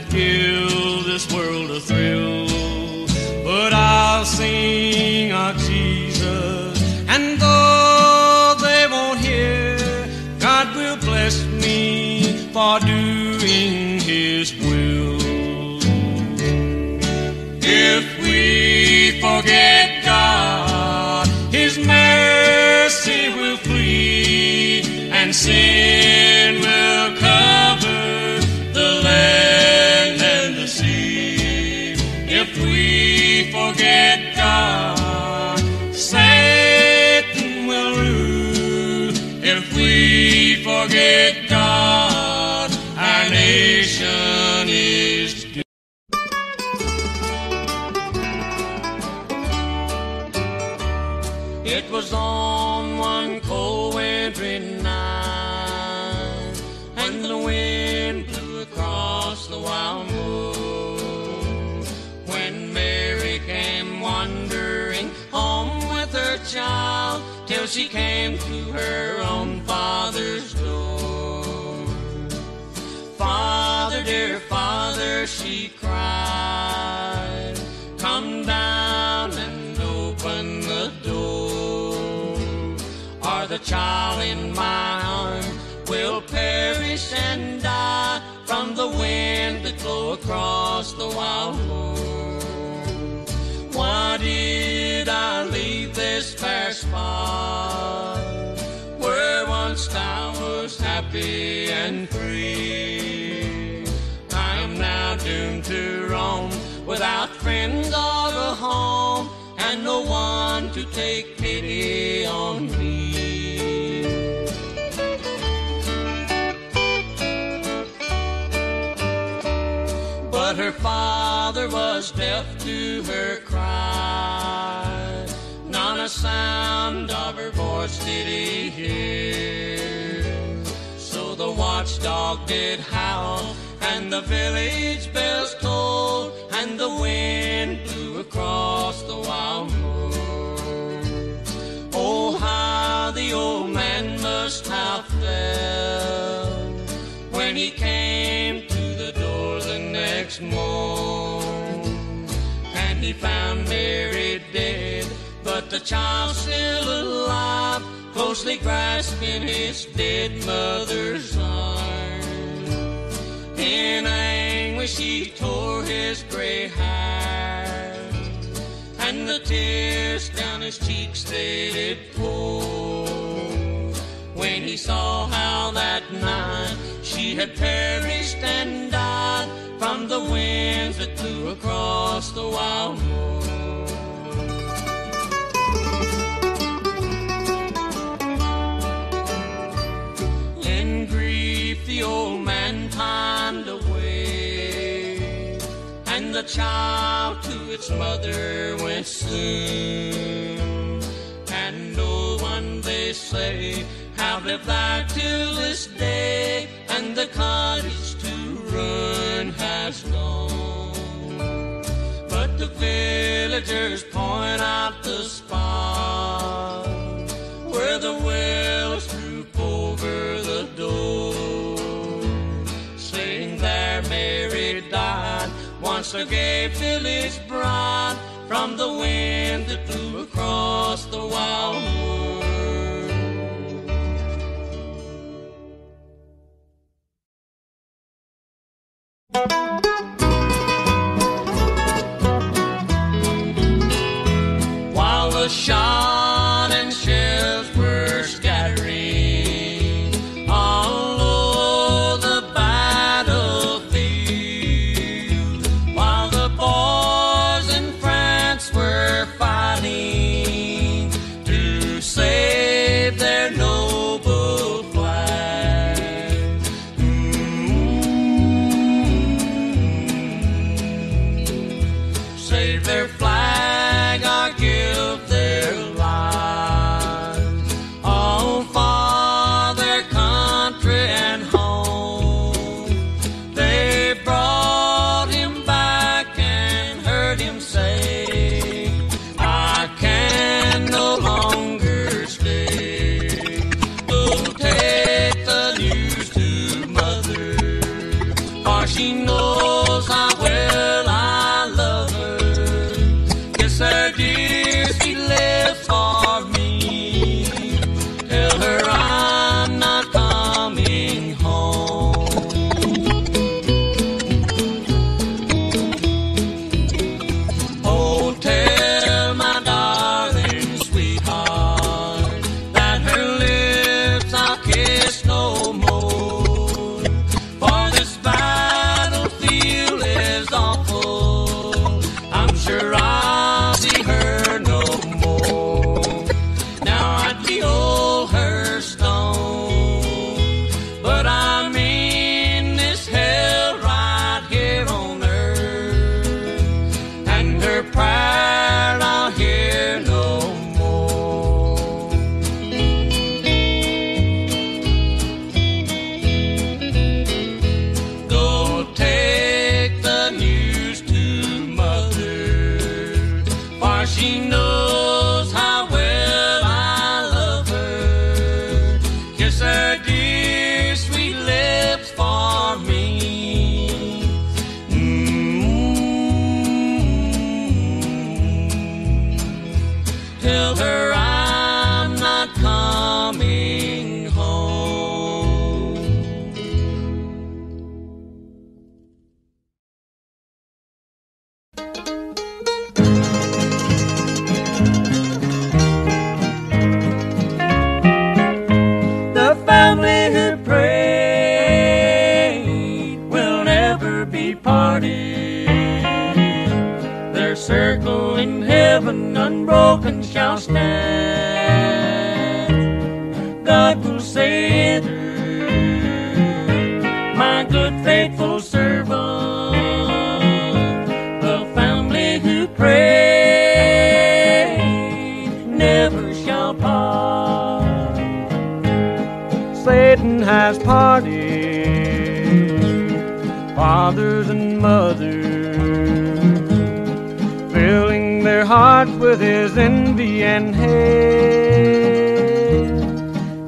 that give this world a thrill. But I'll sing of Jesus, and though they won't hear, God will bless me for doing His will. If we forget God, His mercy will flee, and sin will cover the land and the sea. If we forget God, Satan will rule. If we forget God, our nation is doomed. It was on one cold wintry night, and the wind blew across the wild moor, when Mary came wandering home with her child, till she came to her own father's door. "Father, dear father," she cried, "come down and open the door, or the child in my arms will perish and die from the wind that blew across the wild moor. Why did I leave this fair spot where once I was happy and free? I am now doomed to roam without friends or a home, and no one to take pity on me." But her father was deaf to her cry, not a sound of her voice did he hear. So the watchdog did howl, and the village bells tolled, and the wind blew across the wild moor. Oh, how the old man must have felt when he came to the door the next morn, and he found Mary dead, but the child still alive, closely grasping his dead mother's arms. In anguish he tore his gray hair, and the tears down his cheeks they did pour, when he saw how that night she had perished and died from the winds that blew across the wild moor. In grief the old man pined away, and the child to its mother went soon, and no one, they say, have lived there till this day, and the cottage to ruin has gone. But the villagers point out the spot where the willows droop over the door, saying there Mary died, once a gay village bride, from the wind that blew across the wild moor. While the shot and shells were scattering all over the battlefield, while the boys in France were fighting to save their noble flag, save their flag or give their lives, all for their country and home. They brought him back and heard him say, "I can no longer stay, so take the news to mother, for she knows be parted. Their circle in heaven unbroken shall stand. God will say enter, my good faithful servant, the family who pray never shall part. Satan has parted fathers and mothers, filling their hearts with his envy and hate,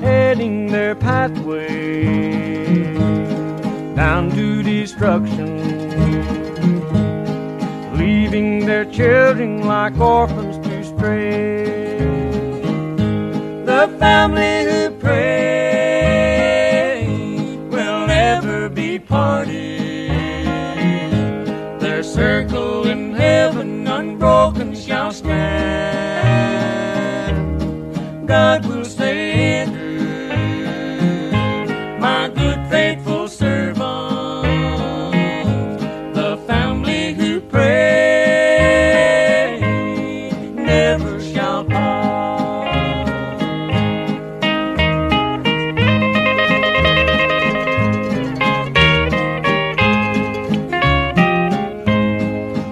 heading their pathway down to destruction, leaving their children like orphans to stray. The family who pray will never be parted. Their circle in heaven unbroken shall stand. God will say enter, my good faithful servant, the family who pray never shall part.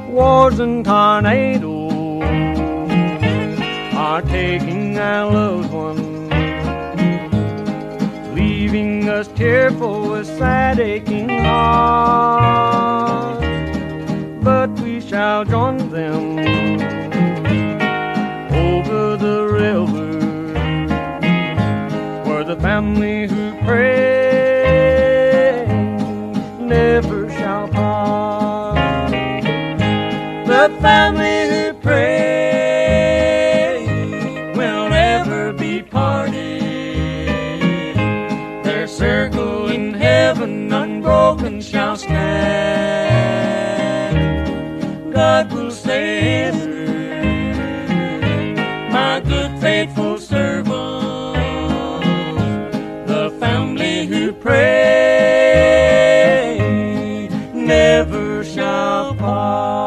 Wars and tornadoes are taking our loved ones, leaving us tearful with sad aching hearts. But we shall join them over the river, where the family who pray never shall part. The family who pray will never be parted. Their circle in heaven unbroken shall stand. God will say through, my good faithful servant, the family who pray never shall part.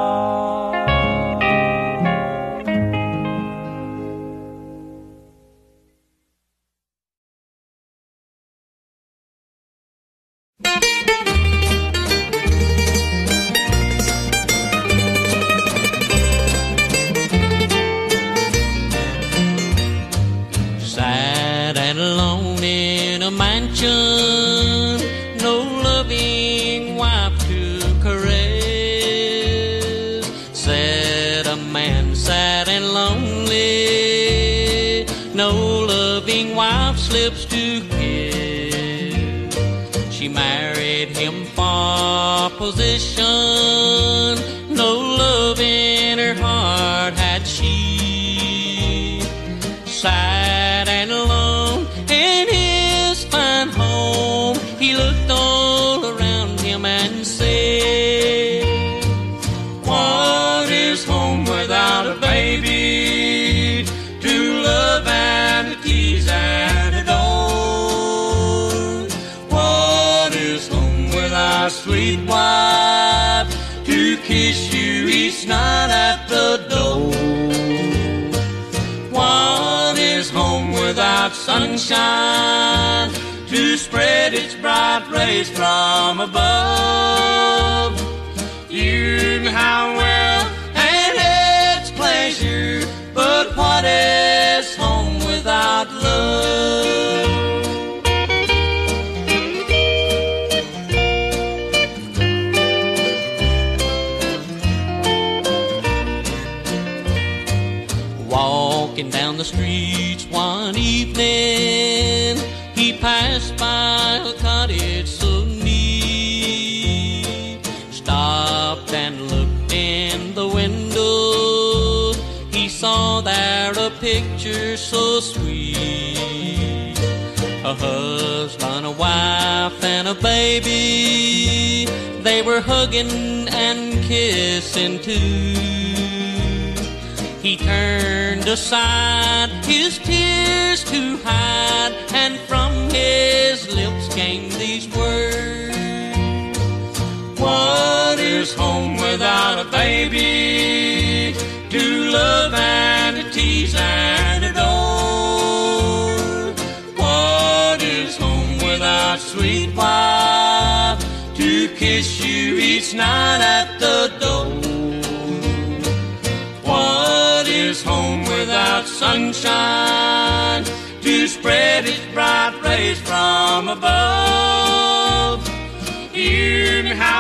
No loving wife to caress. Said a man sad and lonely, no loving wife slips to kiss. She married him for position, no love in her heart had she. Sad and alone in his fine home, he looked all around him and said, what is home without a baby to love and to tease and adore? What is home without a sweet wife to kiss you each night at the door? What is home without sunshine to spread its bright rays from above? You know how well and its pleasure, but what is home without love? Walking down the streets one evening, he passed by a cottage so neat. Stopped and looked in the window, he saw there a picture so sweet. A husband, a wife, and a baby, they were hugging and kissing too. He turned aside his tears to hide, and from his lips came these words. What? is home without a baby to love and to tease and adore. What is home without sweet wife to kiss you each night at the door? What is home without sunshine to spread its bright rays from above? You